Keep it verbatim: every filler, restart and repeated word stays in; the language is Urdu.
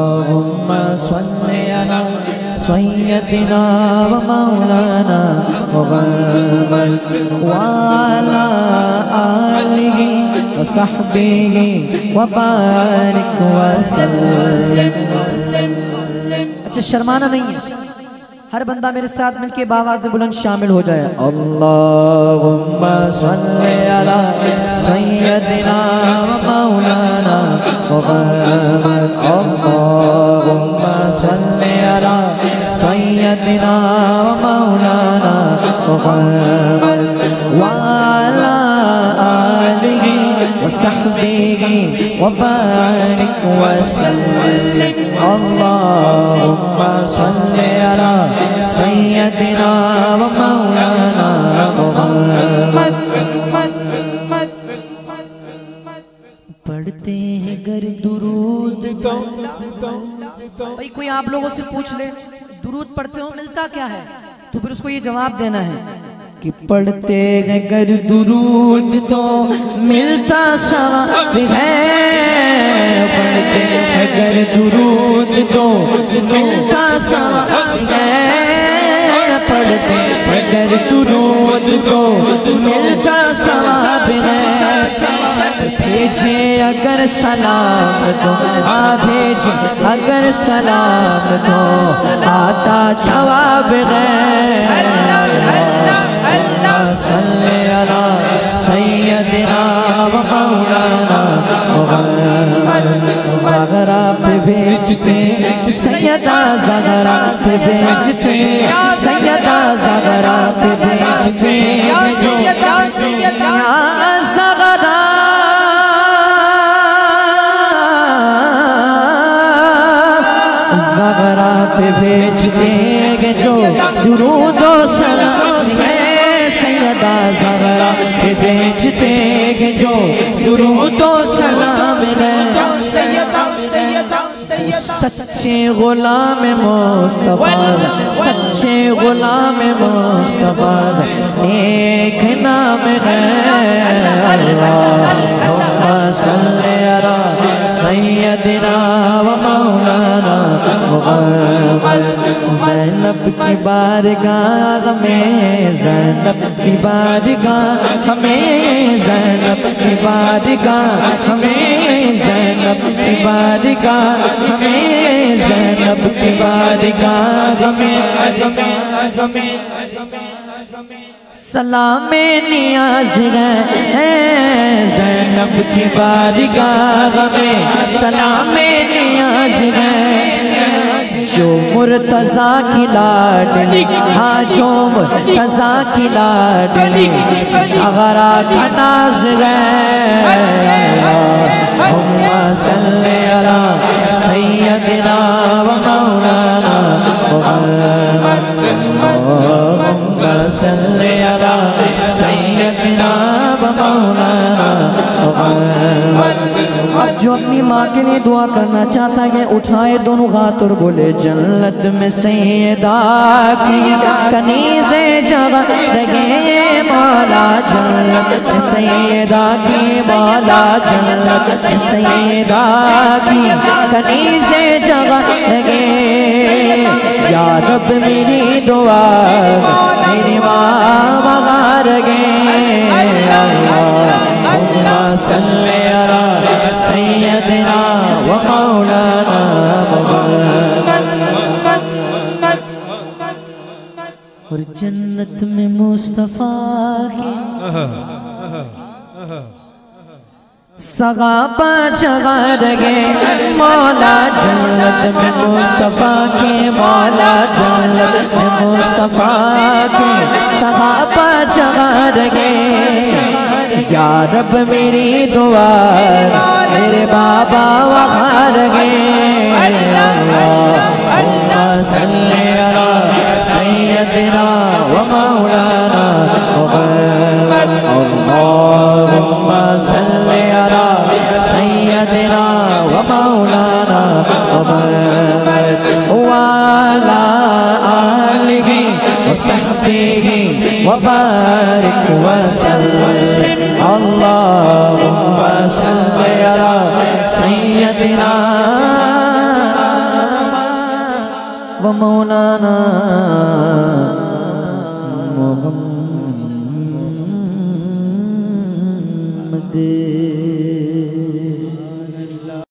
صلی علی سیدنا و مولانا محمد وعلی آلہ وصحبه وبارك وسلم. اچھا شرمانا نہیں ہے، ہر بندہ میرے ساتھ مل کے باواز بلند شامل ہو جائے. اللہم صلی علی سیدنا و مولانا محمد. اللہم صلی علی سیدنا و مولانا محمد وعلی آلہ وصحبه وبارك وسلم. اللهم صل على سيدنا ومولانا محمد. پڑھتے ہیں گر درود تو بھائی کوئی آپ لوگوں سے پوچھ لے درود پڑھتے ہو ملتا کیا ہے، تو پھر اس کو یہ جواب دینا ہے کہ پڑھتے ہیں گر درود تو ملتا ثواب ہے. پڑھتے ہیں گر درود تو ملتا ثواب ہے. پڑھتے ہیں گر درود تو ملتا ثواب ہے. بھیجے اگر سلام تو آ بھیجے اگر سلام تو آتا جواب ہے. اللهم صل على سيدنا ومولانا محمد. زہرا پہ بھیجتے سیدہ زہرا پہ بھیجتے سیدہ زہرا پہ بھیجتے جو یا زہرا زہرا پہ بھیجتے جو درود و سلام ہے. سیدہ زہرا پہ بھیجتے ہیں جو درود و سلام ہے. سچے غلام مصطفیٰ سچے غلام مصطفیٰ ایک نام ہے. اللہم صلی علی سیدنا و مولانا محمد. زینب کی بارگاہ میں زینب کی بارگاہ ہمیں زینب کی بارگاہ ہمیں زینب کی بارگاہ ہمیں زینب کی بارگاہ ہمیں سلام نیاز ہے. زینب کی بارگاہ میں سلام نیاز ہے. جو مرتضیٰ کی لاڈلی ہاں جو مرتضیٰ کی لاڈلی زہرا کا ناز ہے. اللہم صلی علی سیدنا و مولانا محمد. اللہم صلی علی سیدنا و مولانا محمد. آج جو اپنی ماں کے لئے دعا کرنا چاہتا ہے اٹھائے دونوں ہاتھ اور بولے جنت میں سیدہ کی کنیز جگہ دے مولا. جنت میں سیدہ کی مولا. جنت میں سیدہ کی کنیز جگہ دے یا رب میری دعا میری ماں مغار گے. اللهم صل على سيدنا ومولانا محمد. اور جنت میں مصطفیٰ کی سغابا جغد گے مولا جلد میں مصطفیٰ کے مولا جلد میں مصطفیٰ کے سغابا جغد گے یا رب میری دعا میرے بابا وقار گے اللہم صلی علی سیدنا و مولانا محمد اللہم صلی وبارك وسلم اللهم صل على سيدنا ومولانا محمد.